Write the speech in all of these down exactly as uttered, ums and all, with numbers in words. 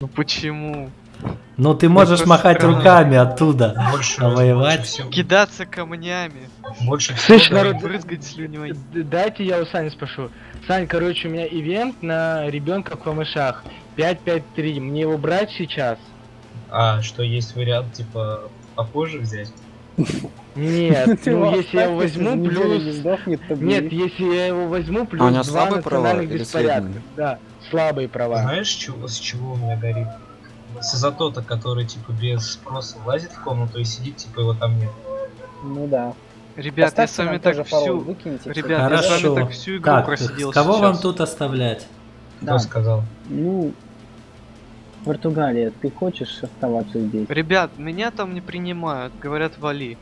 Ну почему? Ну ты можешь махать страна. руками оттуда, больше а воевать. Всего. Кидаться камнями. Больше Слышь, народ, брызгать слюней. Дайте я у Сани спрошу. Сань, короче, у меня ивент на ребенка в камышах. пять пять три. Мне его брать сейчас? А, что есть вариант, типа, попозже взять? Нет, ну если я его возьму, плюс... Нет, если я его возьму, плюс два национальных беспорядка. Да, слабые права. Знаешь, с чего у меня горит? С изотота, который типа без спроса лазит в комнату и сидит, типа его там нет. Ну да. Ребят, я с вами так всю... Ребят, я с вами так всю игру просидел. Кого вам тут оставлять? Кто сказал? Ну, Португалия, ты хочешь оставаться здесь? Ребят, меня там не принимают, говорят, вали.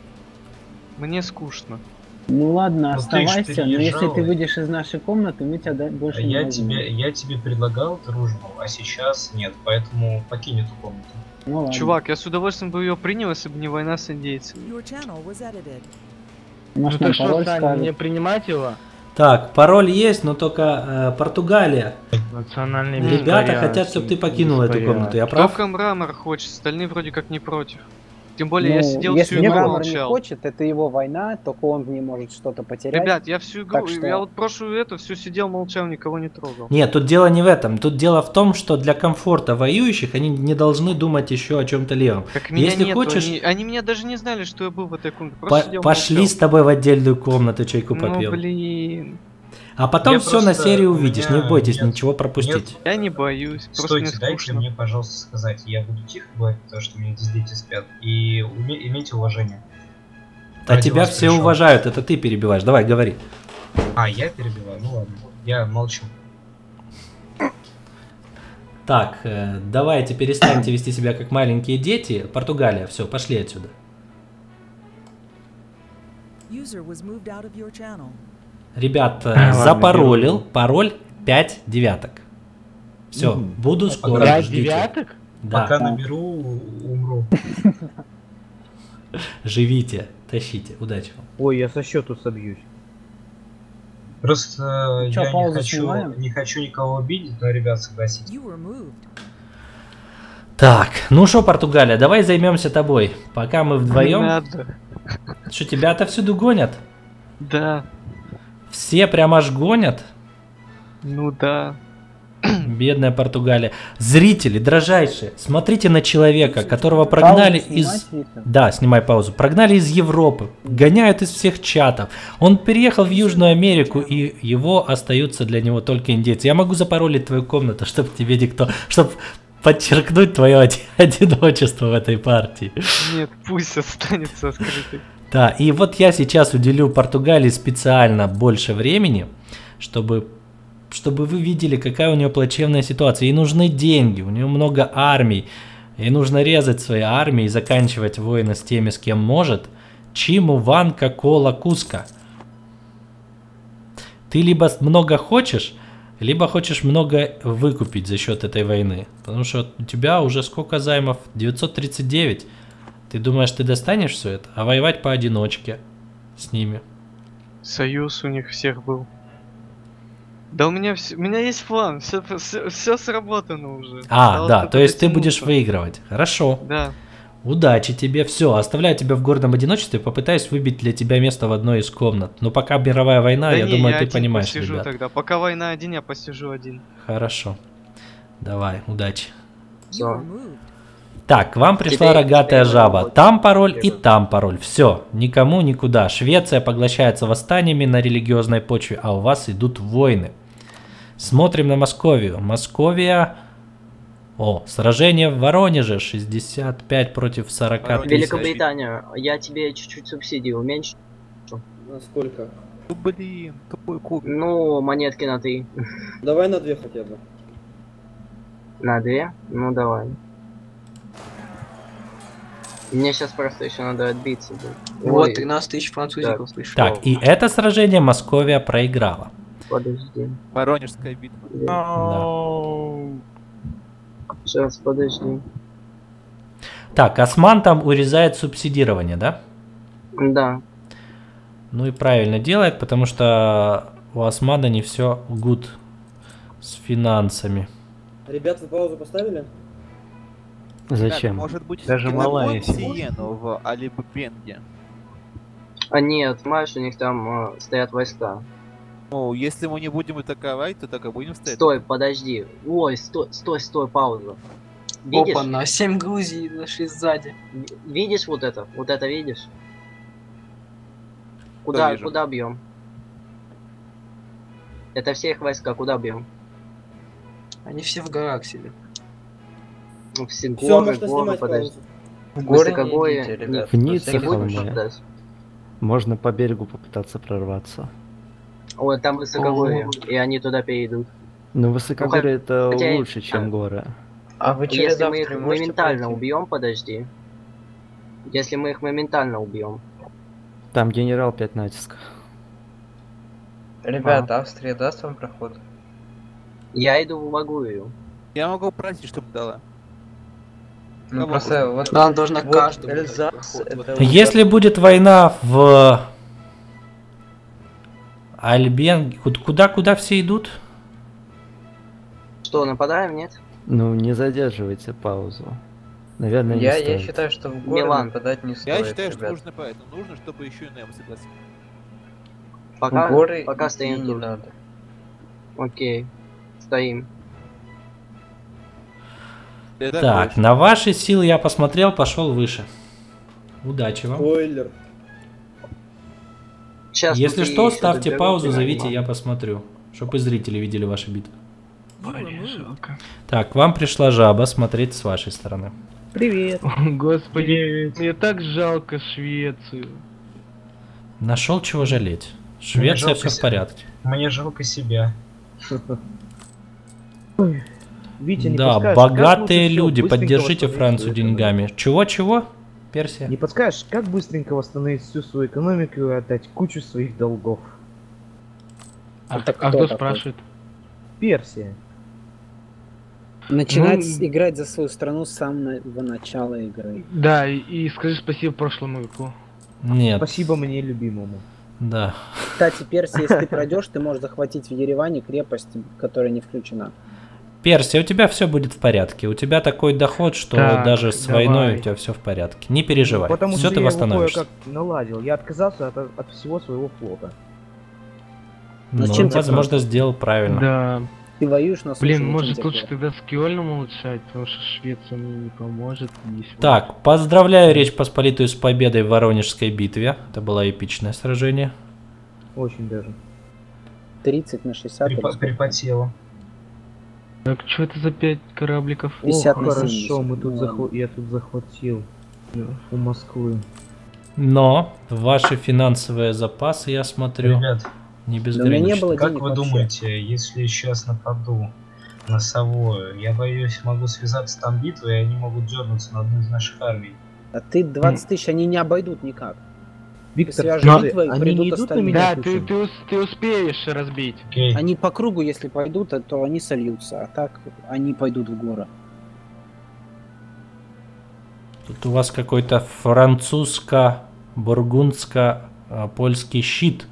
Мне скучно. Ну ладно, ну, оставайся, но если ты выйдешь из нашей комнаты, мы тебя больше не возьмем. Я тебе предлагал дружбу, а сейчас нет, поэтому покинь эту комнату. Ну, чувак, я с удовольствием бы ее принял, если бы не война с индейцами. Ну ты что, Саня, не принимать его? Так, пароль есть, но только э, Португалия. Национальный Ребята хотят, чтобы ты покинул эту комнату, я прав? Только Мрамор хочет, остальные вроде как не против. Тем более, ну, я сидел всю игру молчал. Если Мрамор не хочет, это его война, только он в ней может что-то потерять. Ребят, я всю игру, что... я вот прошлую эту, всю сидел, молчал, никого не трогал. Нет, тут дело не в этом. Тут дело в том, что для комфорта воюющих они не должны думать еще о чем-то левом. Так меня Если нет, хочешь... они, они меня даже не знали, что я был в этой комнате. По сидел, пошли молчал. С тобой в отдельную комнату чайку попил. Ну, блин. А потом я все просто... на серии увидишь, меня... не бойтесь нет. ничего пропустить. Нет. Я не боюсь. Стойте, просто дайте мне, пожалуйста, сказать. Я буду тихо говорить, потому что у меня здесь дети спят. И уме... имейте уважение. А Ради тебя все пришел. уважают, это ты перебиваешь. Давай, говори. А, я перебиваю? Ну ладно, я молчу. Так, давайте перестаньте вести себя как маленькие дети. Португалия, все, пошли отсюда. Ребят, а, запаролил. Ладно, пароль пять девяток. Все, угу. буду скоро. пять девяток? Да. Пока наберу, умру. Живите, тащите, удачи вам. Ой, я со счету собьюсь. Просто Че, я не хочу, не хочу никого обидеть, но, ребят, согласитесь. Так, ну что, Португалия, давай займемся тобой. Пока мы вдвоем. Что, тебя отовсюду гонят? Да. Все прям аж гонят? Ну да. Бедная Португалия. Зрители, дрожайшие, смотрите на человека, которого прогнали паузу из... Да, снимай паузу. Прогнали из Европы, гоняют из всех чатов. Он переехал в Южную Америку, и его остаются для него только индейцы. Я могу запаролить твою комнату, чтобы тебе никто... Чтобы подчеркнуть твое одиночество в этой партии. Нет, пусть останется скрытый. Да, и вот я сейчас уделю Португалии специально больше времени, чтобы, чтобы вы видели, какая у нее плачевная ситуация. Ей нужны деньги, у нее много армий, ей нужно резать свои армии и заканчивать войны с теми, с кем может. Чиму ван какола куска. Ты либо много хочешь, либо хочешь много выкупить за счет этой войны. Потому что у тебя уже сколько займов? девятьсот тридцать девять. Ты думаешь, ты достанешь все это? А воевать поодиночке с ними. Союз у них всех был. Да у меня, вс... у меня есть план, все, все, все сработано уже. А, а да, вот то есть ты будешь выигрывать. Хорошо. Да. Удачи тебе, все, оставляю тебя в гордом одиночестве, попытаюсь выбить для тебя место в одной из комнат. Но пока мировая война, да я не, думаю, я ты понимаешь, посижу, ребят. Тогда. Пока война один, я посижу один. Хорошо. Давай, удачи. Да. Так, вам пришла рогатая жаба. Там пароль и там пароль. Все, никому никуда. Швеция поглощается восстаниями на религиозной почве, а у вас идут войны. Смотрим на Московию. Московия... О, сражение в Воронеже. шестьдесят пять против сорока. Великобритания, я тебе чуть-чуть субсидии уменьшу. Насколько? Блин, какой куб? Ну, монетки на три. Давай на две хотя бы. На две? Ну, давай. Мне сейчас просто еще надо отбиться. Ой. Вот тринадцать тысяч французиков пришло. Так, и это сражение Московия проиграла. Подожди. Воронежская битва. Да. Сейчас, подожди. Так, Осман там урезает субсидирование, да? Да. Ну и правильно делает, потому что у Османа не все гуд с финансами. Ребят, вы паузу поставили? Зачем? Так, может быть, даже малая Сиену в Алиббенге. А нет, знаешь, у них там э, стоят войска. Ну, если мы не будем атаковать, то так и будем стоять. Стой, подожди. Ой, стой, стой, стой, пауза. Видишь? Опа, на семь Грузии нашли сзади. Видишь вот это? Вот это видишь? Куда, куда бьем? Это все их войска, куда бьем? Они все в горах себе. Ну, все горы, все, горы, подожди. В горы идите, ребят. В Ницце можно по берегу попытаться прорваться. Ой, там высокогорье, и они туда перейдут. Ну, высокогорье ну, это хотя... лучше, чем а... горы. А вы Если мы их моментально пройти? убьем, подожди. Если мы их моментально убьем. Там генерал пять натиска. Ребята, а. Австрия даст вам проход? Я иду в Лагую. Я могу просить, чтобы дала. Ну, ну, просто вот она должна вот каждому. Эльзас, это... Если будет война в Альбенге, куда-куда все идут? Что, нападаем, нет? Ну, не задерживайте паузу. Наверное, я, не стоит. Я считаю, что в горы Милан нападать не стоит. Я считаю, ребят. что нужно поэтому. Нужно, чтобы еще и Нэм согласился. Пока, горы пока стоим не надо. Окей, стоим. Это так, больше. На ваши силы я посмотрел, пошел выше. Удачи вам. Бойлер. Если что, ставьте паузу, зовите, я посмотрю. Чтобы и зрители видели ваши битвы. Так, к вам пришла жаба смотреть с вашей стороны. Привет. Господи, мне так жалко Швецию. Нашел чего жалеть. Швеция все в порядке. Мне жалко себя. Витя, не да, подскажешь, богатые люди, поддержите Францию деньгами. Чего-чего? Персия. Не подскажешь, как быстренько восстановить всю свою экономику и отдать кучу своих долгов? А, а кто, кто спрашивает? Персия. Начинать ну, играть за свою страну с самого начала игры. Да, и, и скажи спасибо прошлому игроку. Нет. Спасибо мне, любимому. Да. Кстати, Персия, если ты пройдешь, ты можешь захватить в Ереване крепость, которая не включена. Персия, у тебя все будет в порядке. У тебя такой доход, что так, даже с давай. войной у тебя все в порядке. Не переживай. Потому все ты восстановишься. Я как наладил. Я отказался от, от всего своего флота. Ну, Зачем возможно, просто? сделал правильно. Да. Ты воюешь на службу. Блин, может лучше тогда с Кёльном улучшать, потому что Швеция мне не поможет. Так, поздравляю Речь Посполитую с победой в Воронежской битве. Это было эпичное сражение. Очень даже. тридцать на шестьдесят. Припо- припотело. Так, что это за пять корабликов? пятьдесят О, хорошо, мы тут захват... я тут захватил у Москвы. Но ваши финансовые запасы, я смотрю, Ребят, не безграничны. Как вы вообще. думаете, если сейчас нападу на Саву, я боюсь, могу связаться там битвой, и они могут дернуться на одну из наших армий. А ты двадцать тысяч, они не обойдут никак. Виктор, битвой, они не идут на меня. Да, ты, ты, ты успеешь разбить. Okay. Они по кругу, если пойдут, то они сольются, а так они пойдут в горы. Тут у вас какой-то французско-бургундско-польский щит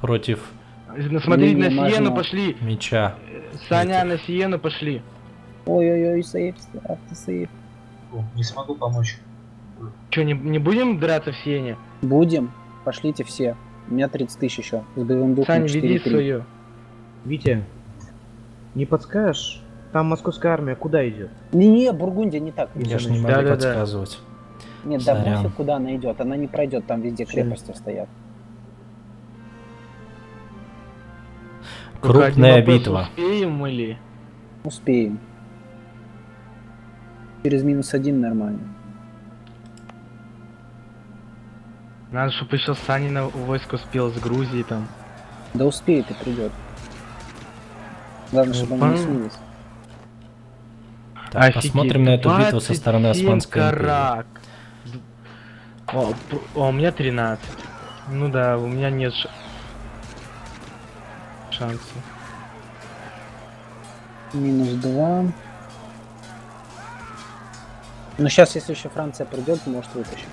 против... Смотри, на Сиену пошли. Меча. Саня, на Сиену пошли. Ой-ой-ой, сейф, сейф. Не смогу помочь. Че, не, не будем драться в Сиене? Будем. Пошлите все. У меня тридцать тысяч еще. С боевым духом Сань, веди свою. Витя, не подскажешь? Там московская армия куда идет? Не-не, Бургундия не так. Я же не могу да, подсказывать. Да, да. Нет, да больше куда она идет. Она не пройдет, там везде крепости стоят. Крупная битва. Успеем или? Успеем. Через минус один нормально. Надо, чтобы еще Саня на войск успел с Грузии там. Да успеет и придет. Главное, чтобы он не слились. Так, офигеть. Посмотрим на эту битву со стороны Османской империи. О, о, у меня тринадцать. Ну да, у меня нет ш... шансов. Минус два. Но сейчас, если еще Франция придет, может вытащить.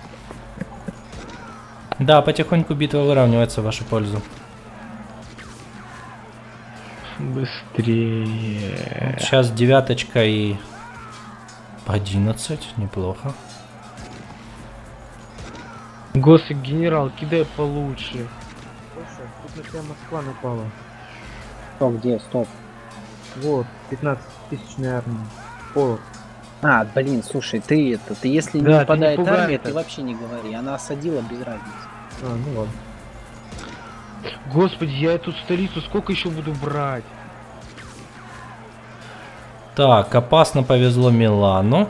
Да, потихоньку битва выравнивается в вашу пользу. Быстрее. Сейчас девяточка и одиннадцать, неплохо. Госик, генерал, кидай получше. Слушай, тут на тебя Москва напала. Стоп, где? Стоп. Вот, пятнадцатитысячная армия. Повод. А, блин, слушай, ты это, ты если да, не попадает армия, ты вообще не говори. Она осадила без разницы. А, ну ладно. Господи, я эту столицу сколько еще буду брать? Так, опасно повезло Милану.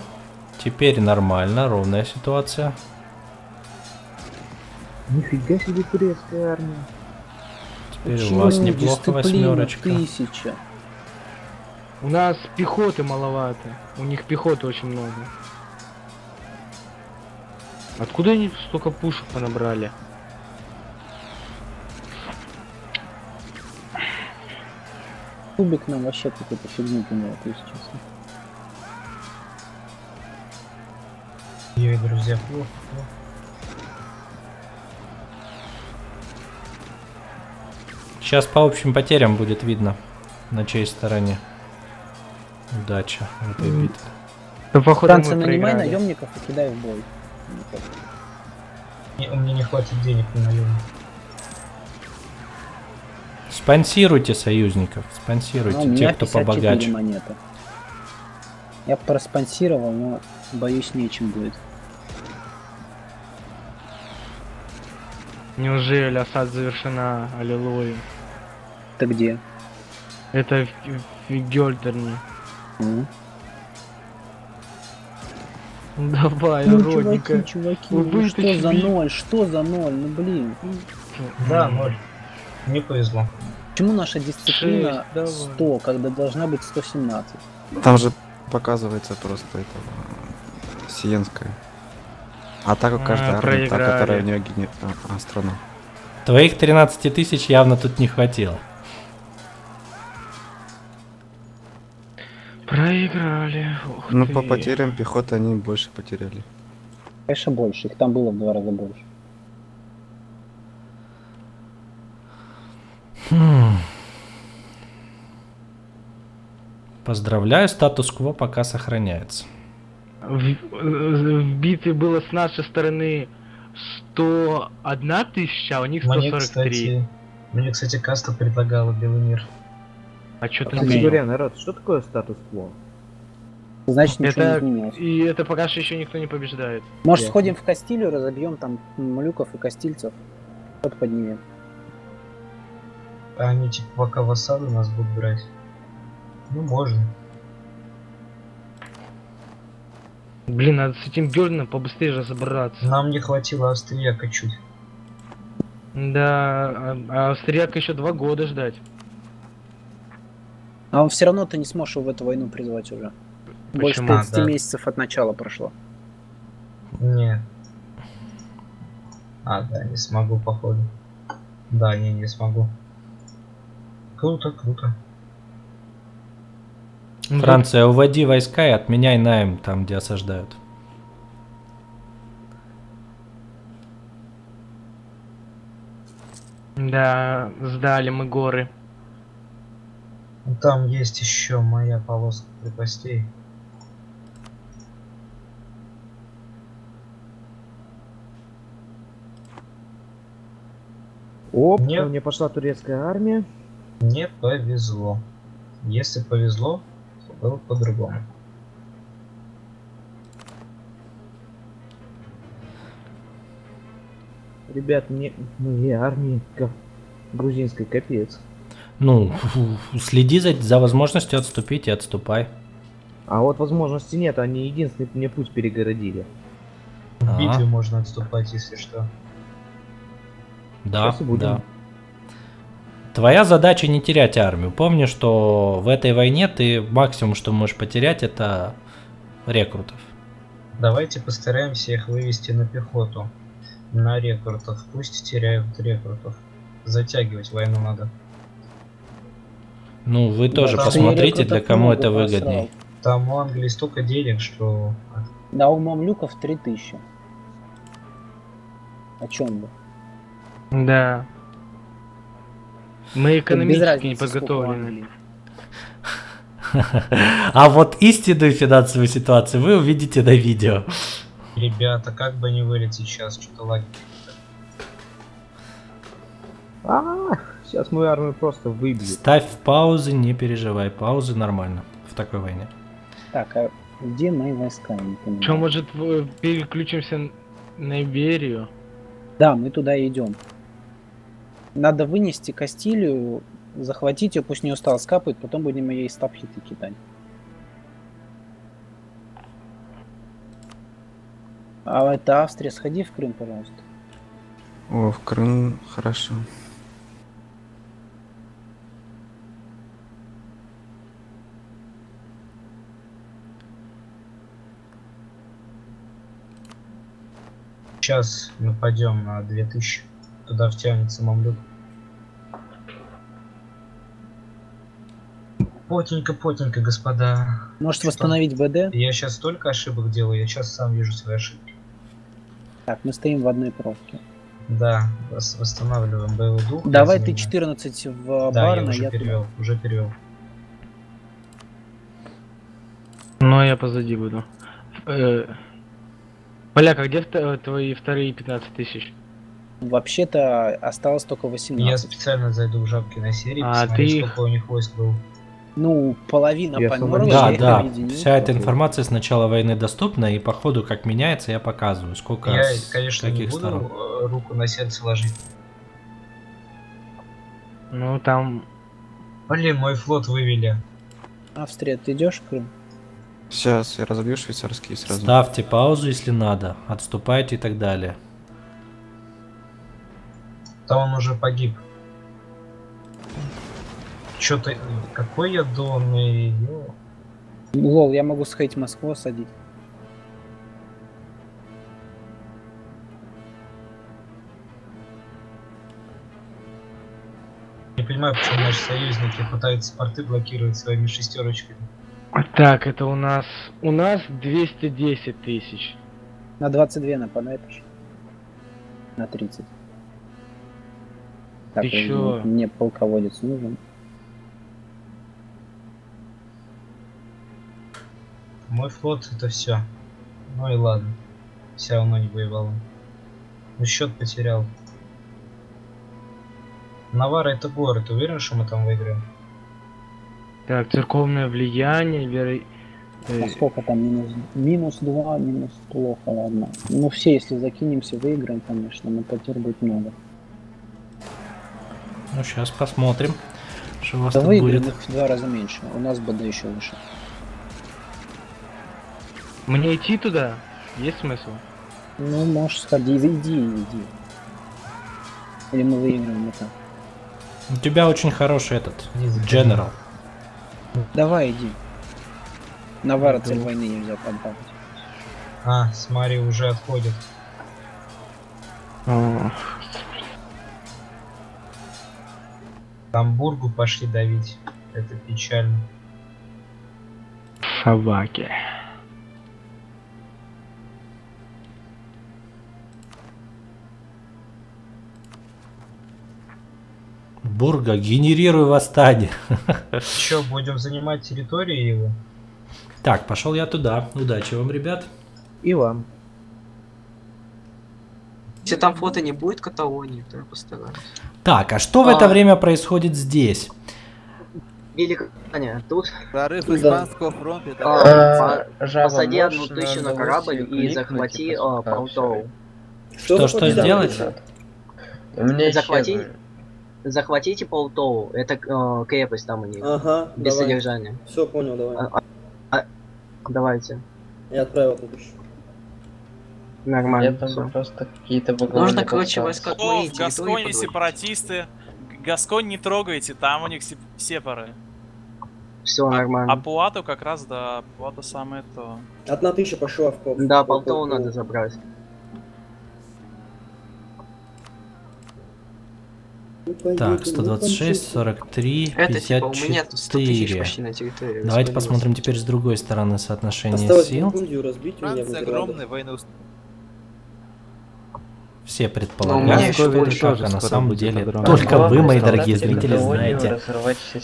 Теперь нормально, ровная ситуация. Нифига себе турецкая армия. Теперь Почему у вас неплохо восьмерочка. Тысяча. У нас пехоты маловато. У них пехоты очень много. Откуда они столько пушек понабрали? Кубик нам вообще какой-то фигню понял, если честно. Ей, друзья. О, о. Сейчас по общим потерям будет видно, на чьей стороне удача в этой mm. битве. Да, походу, Франция, нанимай наемников и кидай в бой. Не, у меня не хватит денег на наемников. Спонсируйте союзников, спонсируйте ну, тех, кто побогаче. Монеты. Я проспонсировал, но боюсь, нечем будет. Неужели осад завершена? Аллилуйя. Ты где? Это в, в, в Гёльдерне. Mm. Давай, ну, родненько. Чуваки, чуваки, ну, что тебе? За ноль? Что за ноль? Ну блин. Да, ноль. Не повезло. Почему наша дисциплина сто, когда должна быть сто семнадцать? Там же показывается просто это сиенская. А так у каждой а, армии, та, которая у нее генит а, а, страна. Твоих тринадцати тысяч явно тут не хватило. Проиграли. Ух ну ты. По потерям пехоты они больше потеряли. Конечно больше, их там было в два раза больше. Хм. Поздравляю, статус-кво пока сохраняется. В, в битве было с нашей стороны сто одна тысяча, а у них сто сорок три. Мне, кстати, мне, кстати каста предлагала Белый мир. А что ты говоришь, народ, что такое статус-кво? Значит, ничего это... не изменилось. И это пока что еще никто не побеждает. Может, Ясно. Сходим в Кастилию, разобьем там малюков и кастильцев. Вот поднимем. А они типа пока в осаду нас будут брать. Ну можно. Блин, надо с этим Гёрном побыстрее разобраться. Нам не хватило австрияка чуть. Да, а австрияка еще два года ждать. А он все равно ты не сможешь его в эту войну призвать уже. Почему? Больше тридцати а, да. месяцев от начала прошло. Не. А, да, не смогу походу. Да, не, не смогу. Круто, круто. Франция, уводи войска и отменяй найм там, где осаждают. Да, сдали мы горы. Там есть еще моя полоска крепостей. Оп, мне... мне пошла турецкая армия. Не повезло. Если повезло, то было по-другому. Ребят, мне, мне армии грузинской капец. Ну, следи за, за возможностью отступить и отступай. А вот возможности нет, они единственный мне путь перегородили. В а-а. Битве можно отступать, если что. Да, да. Твоя задача не терять армию. Помни, что в этой войне ты максимум, что можешь потерять, это рекрутов. Давайте постараемся их вывести на пехоту, на рекрутов. Пусть теряют рекрутов. Затягивать войну надо. Ну, вы тоже да, посмотрите, для кому это выгоднее. Там у Англии столько денег, что... Да, у мамлюков три тысячи. О чем бы? Да. Мы экономически не подготовлены. А вот истинную финансовую ситуацию вы увидите на видео. Ребята, как бы не вылететь сейчас, что-то лагерь. А-а-а, сейчас мою армию просто выбьют. Ставь паузы, не переживай. Паузы нормально в такой войне. Так, а где мои войска? Че, может, переключимся на Иберию? Да, мы туда идем. Надо вынести Кастилию, захватить ее, пусть не устал скапает, потом будем ей стабхиты кидать. А это Австрия, сходи в Крым, пожалуйста. О, в Крым, хорошо. Сейчас нападем на две тысячи, туда втянется мамлюк. Потенько, потенько, господа. Может что? Восстановить БД? Я сейчас столько ошибок делаю, я сейчас сам вижу свои ошибки. Так, мы стоим в одной пробке. Да, восстанавливаем боевой дух. Давай ты четырнадцать в да, барна, я уже я перевел, туда. уже перевел. Ну, а я позади буду. Поляка, где твои вторые пятнадцать тысяч? Вообще-то осталось только восемнадцать. Я специально зайду в жабки на серии, а, посмотри, ты... сколько у них войск было. Ну, половина померла. Да, да. Вся эта информация с начала войны доступна, и по ходу, как меняется, я показываю, сколько я, конечно, таких не буду сторон. Руку на сердце ложить. Ну, там... Блин, мой флот вывели. Австрия, ты идешь в Крым? Сейчас, я разобью швейцарские сразу. Ставьте паузу, если надо. Отступайте и так далее. Там он уже погиб. Чё-то... Какой я донный... Лол, я могу сходить в Москву, садить. Не понимаю, почему наши союзники пытаются порты блокировать своими шестерочками. Так, это у нас... У нас двести десять тысяч. На двадцать два нападает еще. На тридцать. Так, ты чё? Мне полководец нужен. Мой флот это все. Ну и ладно. Все равно не воевал. Но счет потерял. Навара это город. Уверен, что мы там выиграем? Так, церковное влияние, веры... А сколько там минус? Минус два, минус плохо, ладно. Ну все, если закинемся, выиграем, конечно, но потерь будет много. Ну сейчас посмотрим, что у вас да там выиграем будет. Их в два раза меньше, у нас БД еще выше. Мне идти туда? Есть смысл? Ну, можешь сходить, иди, иди. Или мы выиграем это. У тебя очень хороший этот, General. Давай, иди. Навара цель войны нельзя подбавить. А, смотри, уже отходит. О. Тамбургу пошли давить. Это печально. Собаки. Бурга, генерируй восстание. Еще будем занимать территории его. Так, пошел я туда. Удачи вам, ребят. И вам. Если там фото не будет Каталонии, то я постараюсь. Так, а что а... в это время происходит здесь? Великобритания, тут... Прорыв Испанского фронта. А, а, посади одну тысячу на корабль и захвати а, Португалию. Что, что сделать? Захвати... Захватите Полтову, это э, крепость там у них, ага, без давай. Содержания. Все, понял, давай. А, а, давайте. Я отправил тут еще. Нормально. Я там просто какие-то вагоны. Нужно, короче, войска отмыть. О, в Гасконе сепаратисты. Гасконь не трогайте, там у них сеп сепары. Все нормально. А Пуату как раз, да, Пуату самое то. Одна тысяча пошла в Полтову. Да, Полтову надо забрать. Так, сто двадцать шесть, сорок три, пятьдесят четыре. Давайте посмотрим теперь с другой стороны соотношение сил. Все предполагают, а на самом деле только вы, мои дорогие зрители, знаете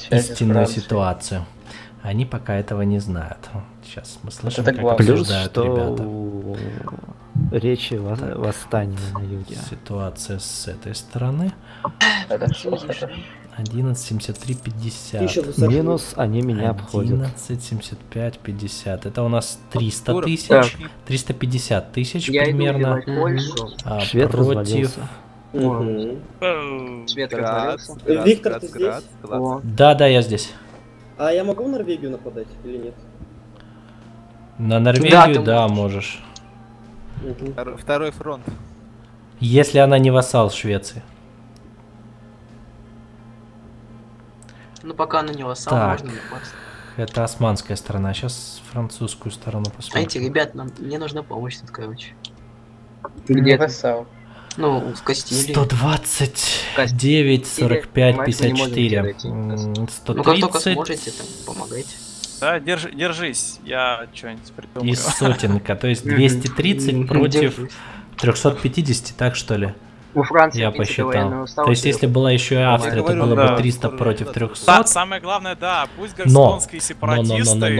истинную ситуацию. Они пока этого не знают. Сейчас мы слышим, это как обсуждают что... ребята. Речи о восстании на юге. Ситуация с этой стороны. одиннадцать семьдесят три пятьдесят. Минус они меня обходят. одиннадцать семьдесят пять пятьдесят. Это у нас триста тысяч. триста пятьдесят тысяч примерно. А, против... Угу. Виктор, ты здесь? Да, да, я здесь. А я могу в Норвегию нападать или нет? На Норвегию, да, да можешь. можешь. Второй фронт. Если она не вассал Швеции. Ну пока она не вассал, так. Можно напасть. Это османская страна. Сейчас французскую сторону посмотрим. Знаете, ребят, нам мне нужна помощь тут, короче. Где вассал? Ну, в Кастилии. сто двадцать девять, сорок пять, пятьдесят четыре. сто тридцать. Ну, как только сможете, там, помогайте. Да, держи, держись, я что-нибудь придумаю. Из сотенка, то есть двести тридцать против трёхсот пятидесяти, так что ли? У Франции, я посчитал. То есть, если была еще и Австрия, то было бы триста против трёхсот. Самое главное, да, пусть гражданские сепаратисты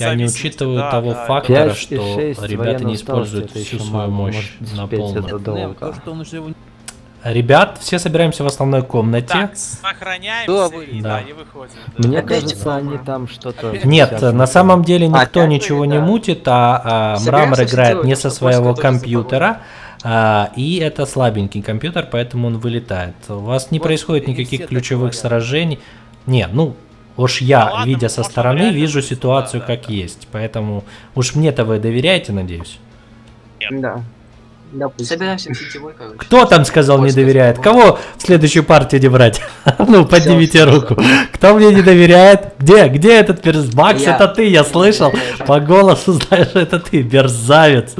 я не учитываю того фактора, что ребята не используют всю свою мощь на полную. Ребят, все собираемся в основной комнате. Мне кажется, они там что-то... Нет, на самом деле никто ничего не мутит, а Мрамор играет не со своего компьютера. А, и это слабенький компьютер, поэтому он вылетает. У вас не вот происходит никаких ключевых сражений. Не, ну, уж я, ну, ладно, видя со стороны, вижу ситуацию да, как да, есть. Да. Поэтому уж мне-то вы доверяете, надеюсь? Нет. Да. Собираемся в сетевой, короче. Кто там сказал не доверяет? Кого в следующую партию не брать? Ну, поднимите руку. Кто мне не доверяет? Где? Где этот перс? Макс, это ты, я слышал. По голосу знаешь, это ты, мерзавец.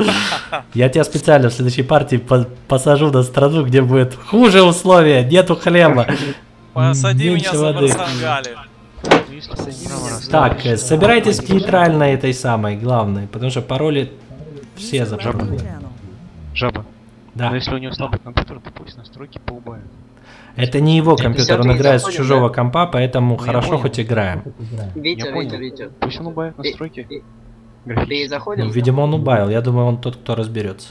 Я тебя специально в следующей партии посажу на страну, где будет хуже условия, нету хлеба. Посади меня за Барсангали. Так, собирайтесь к нейтральной этой самой, главной, потому что пароли все забрали. Жаба. Да. Но если у него слабый компьютер, то пусть настройки поубавят. Это не его компьютер, он играет с чужого компа, поэтому хорошо хоть играем. Витя, Витя, Витя. Пусть он убавит настройки. Видимо, он убавил. Я думаю, он тот, кто разберется.